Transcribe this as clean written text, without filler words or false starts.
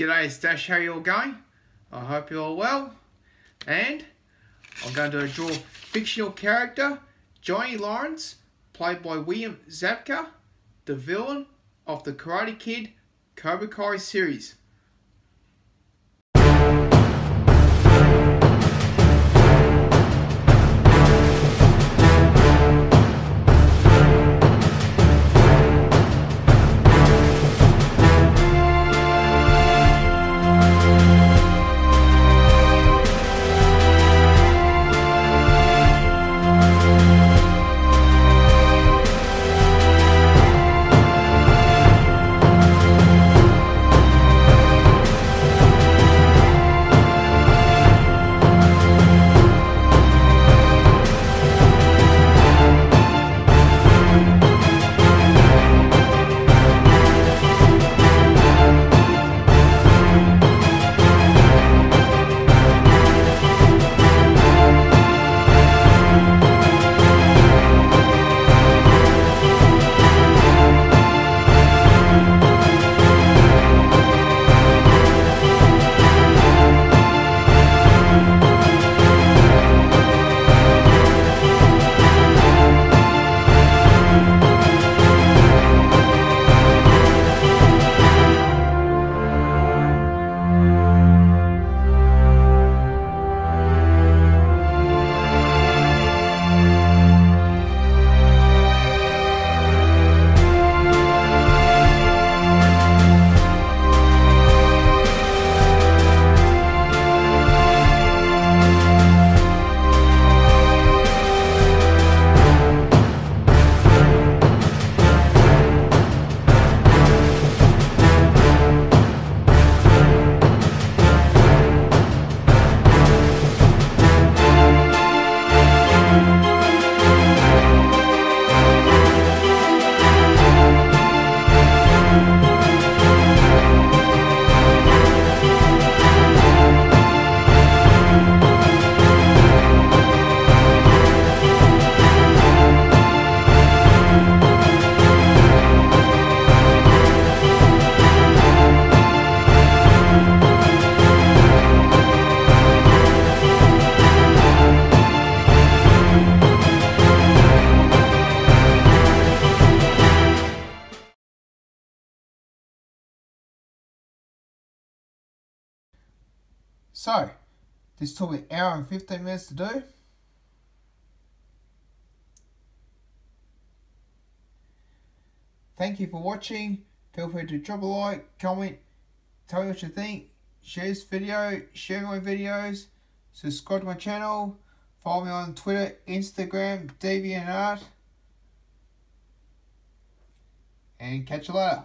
G'day, it's Dash, how you all going? I hope you're all well. And I'm going to draw fictional character Johnny Lawrence, played by William Zabka, the villain of the Karate Kid Cobra Kai series. So, this took an hour and 15 minutes to do. Thank you for watching. Feel free to drop a like, comment, tell me what you think, share this video, share my videos, subscribe to my channel, follow me on Twitter, Instagram, DeviantArt, and catch you later.